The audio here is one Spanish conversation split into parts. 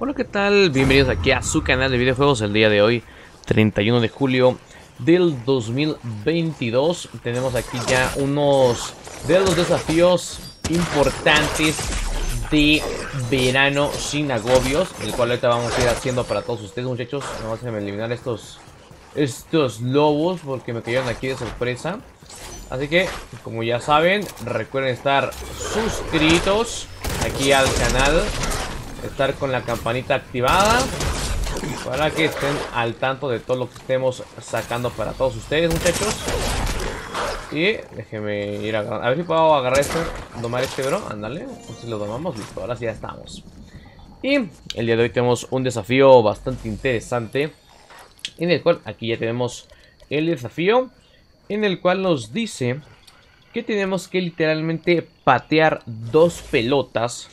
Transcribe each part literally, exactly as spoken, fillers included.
Hola, ¿qué tal? Bienvenidos aquí a su canal de videojuegos. El día de hoy, treinta y uno de julio del dos mil veintidós, tenemos aquí ya unos de los desafíos importantes de verano sin agobios, el cual ahorita vamos a ir haciendo para todos ustedes, muchachos. Vamos a eliminar estos, estos lobos porque me cayeron aquí de sorpresa. Así que, como ya saben, recuerden estar suscritos aquí al canal, estar con la campanita activada para que estén al tanto de todo lo que estemos sacando para todos ustedes, muchachos. Y déjenme ir a agarrar, a ver si puedo agarrar esto, domar este bro, ándale, entonces lo domamos, listo, ahora sí ya estamos. Y el día de hoy tenemos un desafío bastante interesante, en el cual aquí ya tenemos el desafío, en el cual nos dice que tenemos que literalmente patear dos pelotas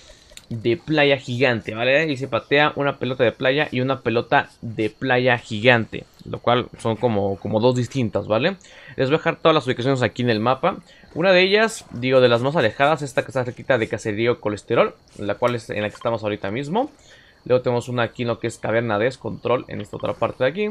de playa gigante, ¿vale? Y se patea una pelota de playa y una pelota de playa gigante, lo cual son como, como dos distintas, ¿vale? Les voy a dejar todas las ubicaciones aquí en el mapa. Una de ellas, digo, de las más alejadas, esta que está cerquita de Caserío Colesterol, la cual es en la que estamos ahorita mismo. Luego tenemos una aquí en lo que es Caverna Descontrol, en esta otra parte de aquí.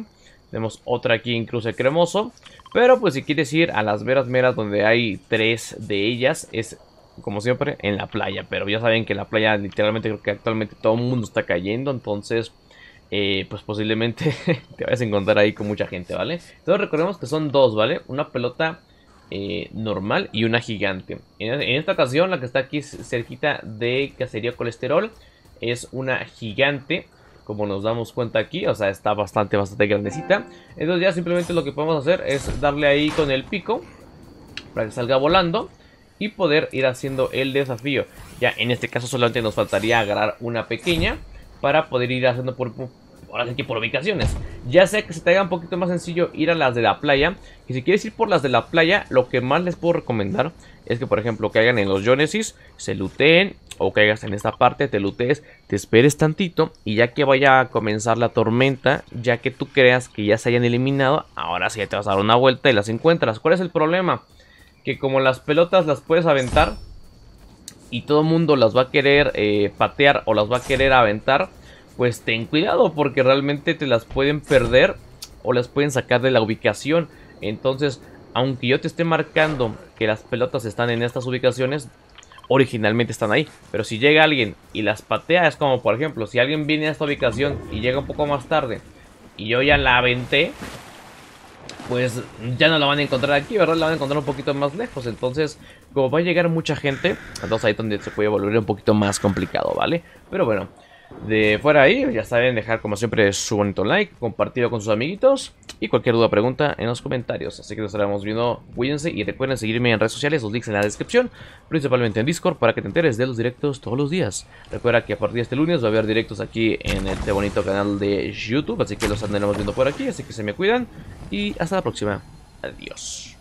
Tenemos otra aquí en Cruce Cremoso. Pero pues si quieres ir a las veras meras, donde hay tres de ellas, es como siempre en la playa. Pero ya saben que en la playa literalmente creo que actualmente todo el mundo está cayendo. Entonces eh, pues posiblemente te vayas a encontrar ahí con mucha gente, ¿vale? Entonces recordemos que son dos, ¿vale? Una pelota eh, normal y una gigante. En, en esta ocasión la que está aquí cerquita de Cacería Colesterol es una gigante, como nos damos cuenta aquí. O sea, está bastante, bastante grandecita. Entonces ya simplemente lo que podemos hacer es darle ahí con el pico para que salga volando y poder ir haciendo el desafío. Ya en este caso solamente nos faltaría agarrar una pequeña para poder ir haciendo por, por, ahora sí que por ubicaciones. Ya sea que se te haga un poquito más sencillo ir a las de la playa. Y si quieres ir por las de la playa, lo que más les puedo recomendar es que por ejemplo caigan en los Yonesis, se looteen, o caigas en esta parte, te lootees, te esperes tantito y ya que vaya a comenzar la tormenta, ya que tú creas que ya se hayan eliminado, ahora sí te vas a dar una vuelta y las encuentras. ¿Cuál es el problema? Que como las pelotas las puedes aventar y todo el mundo las va a querer eh, patear o las va a querer aventar, pues ten cuidado porque realmente te las pueden perder o las pueden sacar de la ubicación. Entonces, aunque yo te esté marcando que las pelotas están en estas ubicaciones, originalmente están ahí, pero si llega alguien y las patea, es como por ejemplo, si alguien viene a esta ubicación y llega un poco más tarde y yo ya la aventé, pues ya no la van a encontrar aquí, ¿verdad? La van a encontrar un poquito más lejos. Entonces, como va a llegar mucha gente, entonces ahí es donde se puede volver un poquito más complicado, ¿vale? Pero bueno, de fuera ahí, ya saben, dejar como siempre su bonito like, compartirlo con sus amiguitos y cualquier duda o pregunta en los comentarios. Así que nos estaremos viendo, cuídense y recuerden seguirme en redes sociales, los links en la descripción, principalmente en Discord para que te enteres de los directos todos los días. Recuerda que a partir de este lunes va a haber directos aquí en este bonito canal de YouTube, así que los andaremos viendo por aquí, así que se me cuidan y hasta la próxima. Adiós.